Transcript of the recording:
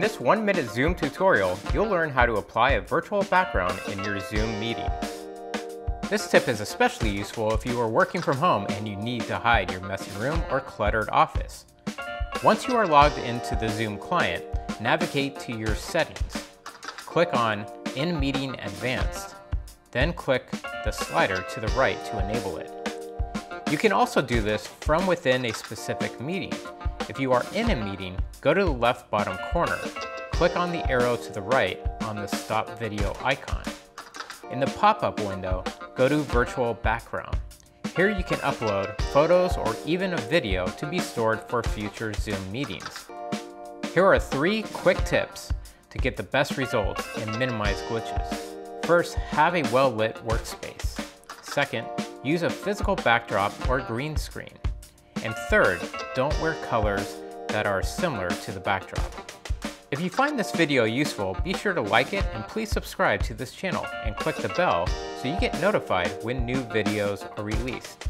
In this 1-minute Zoom tutorial, you'll learn how to apply a virtual background in your Zoom meeting. This tip is especially useful if you are working from home and you need to hide your messy room or cluttered office. Once you are logged into the Zoom client, navigate to your settings. Click on In Meeting Advanced, then click the slider to the right to enable it. You can also do this from within a specific meeting. If you are in a meeting, go to the left bottom corner, click on the arrow to the right on the stop video icon. In the pop-up window, go to Virtual Background. Here you can upload photos or even a video to be stored for future Zoom meetings. Here are 3 quick tips to get the best results and minimize glitches. First, have a well-lit workspace. Second, use a physical backdrop or green screen. And third, don't wear colors that are similar to the backdrop. If you find this video useful, be sure to like it and please subscribe to this channel and click the bell so you get notified when new videos are released.